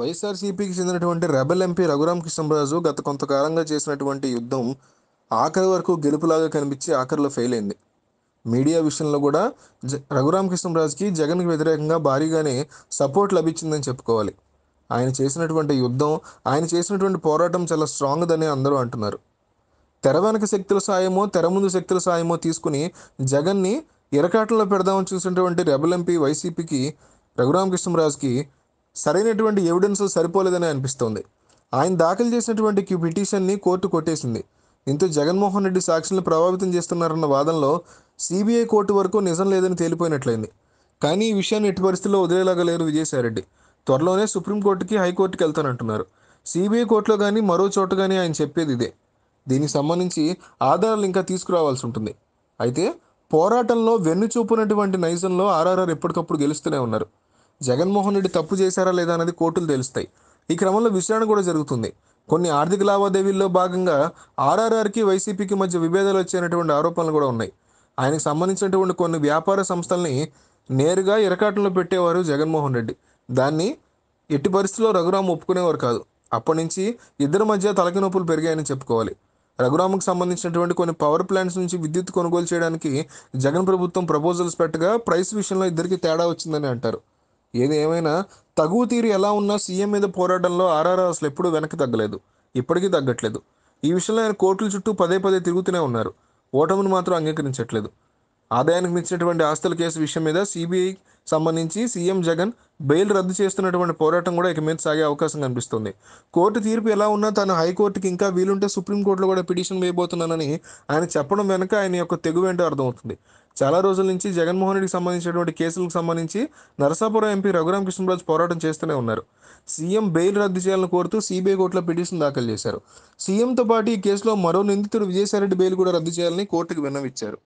వైఎస్ఆర్సీపీకి చెందినటువంటి rebel MP Raghuram Kishore Raj గత కొంతకాలంగా చేసినటువంటి యుద్ధం ఆఖరి వరకు గెలుపులాగా కనిపించి ఆఖరిలో ఫెయిల్ అయింది. మీడియా విషయంలో కూడా రఘురామ్ కిశోర్ రాజ్కి జగన్కి వ్యతిరేకంగా భారీగానే సపోర్ట్ లభించిందని చెప్పుకోవాలి. ఆయన చేసినటువంటి యుద్ధం, ఆయన చేసినటువంటి పోరాటం చాలా స్ట్రాంగ్దని అందరూ అంటున్నారు. తెర వెనక శక్తుల సాయమో తెర ముందు శక్తుల సాయమో తీసుకుని జగన్ని ఇరకాటంలో పెడదామని చూసినటువంటి రెబల్ ఎంపీ వైసీపీకి రఘురామ్ కిశోర్ రాజ్కి సరైనటువంటి ఎవిడెన్స్ సరిపోలేదని అనిపిస్తోంది. ఆయన దాఖలు చేసినటువంటి పిటిషన్ని కోర్టు కొట్టేసింది. దీంతో జగన్మోహన్ రెడ్డి సాక్షులను ప్రభావితం చేస్తున్నారన్న వాదనలో సిబిఐ కోర్టు వరకు నిజం లేదని తేలిపోయినట్లయింది. కానీ ఈ విషయాన్ని ఎట్టి పరిస్థితుల్లో వదిలేలాగా లేరు విజయసాయిరెడ్డి. త్వరలోనే సుప్రీంకోర్టుకి, హైకోర్టుకి వెళ్తానంటున్నారు. సిబిఐ కోర్టులో కానీ మరో చోట కానీ ఆయన చెప్పేది ఇదే. దీనికి సంబంధించి ఆధారాలు ఇంకా తీసుకురావాల్సి ఉంటుంది. అయితే పోరాటంలో వెన్ను చూపునటువంటి నైజంలో ఆర్ఆర్ఆర్ ఎప్పటికప్పుడు గెలుస్తూనే ఉన్నారు. జగన్మోహన్ రెడ్డి తప్పు చేశారా లేదా అనేది కోర్టులు తెలుస్తాయి. ఈ క్రమంలో విచారణ కూడా జరుగుతుంది. కొన్ని ఆర్థిక లావాదేవీల్లో భాగంగా ఆర్ఆర్ఆర్కి వైసీపీకి మధ్య విభేదాలు వచ్చేటువంటి ఆరోపణలు కూడా ఉన్నాయి. ఆయనకు సంబంధించినటువంటి కొన్ని వ్యాపార సంస్థల్ని నేరుగా ఇరకాటంలో పెట్టేవారు జగన్మోహన్ రెడ్డి. దాన్ని ఎట్టి పరిస్థితుల్లో రఘురామ్ ఒప్పుకునేవారు కాదు. అప్పటి నుంచి ఇద్దరి మధ్య తలకినొప్పులు పెరిగాయని చెప్పుకోవాలి. రఘురామ్కు సంబంధించినటువంటి కొన్ని పవర్ ప్లాంట్స్ నుంచి విద్యుత్ కొనుగోలు చేయడానికి జగన్ ప్రభుత్వం ప్రపోజల్స్ పెట్టగా ప్రైస్ విషయంలో ఇద్దరికి తేడా వచ్చిందని అంటారు. ఏది ఏమైనా తగు తీరు ఎలా ఉన్నా సీఎం మీద పోరాటంలో ఆర్ఆర్ఆర్ అసలు ఎప్పుడూ వెనక్కి తగ్గలేదు, ఇప్పటికీ తగ్గట్లేదు. ఈ విషయంలో ఆయన కోర్టుల చుట్టూ పదే పదే తిరుగుతూనే ఉన్నారు. ఓటమిని మాత్రం అంగీకరించట్లేదు. ఆదాయానికి మించినటువంటి ఆస్తుల కేసు విషయం మీద సిబిఐ సంబంధించి సీఎం జగన్ బెయిల్ రద్దు చేస్తున్నటువంటి పోరాటం కూడా ఇక మీద సాగే అవకాశం కనిపిస్తుంది. కోర్టు తీర్పు ఎలా ఉన్నా తాను హైకోర్టుకి, ఇంకా వీలుంటే సుప్రీంకోర్టులో కూడా పిటిషన్ వేయబోతున్నానని ఆయన చెప్పడం వెనుక ఆయన యొక్క తెగువేంటో అర్థమవుతుంది. చాలా రోజుల నుంచి జగన్మోహన్ రెడ్డికి సంబంధించినటువంటి కేసులకు సంబంధించి నరసాపురం ఎంపీ రఘురామ్ కిశోర్ రాజ్ పోరాటం చేస్తూనే ఉన్నారు. సీఎం బెయిల్ రద్దు చేయాలని కోరుతూ సిబిఐ కోర్టులో పిటిషన్ దాఖలు చేశారు. సీఎంతో పాటు ఈ కేసులో మరో నిందితుడు విజయసాయిరెడ్డి బెయిల్ కూడా రద్దు చేయాలని కోర్టుకు విన్నవిచ్చారు.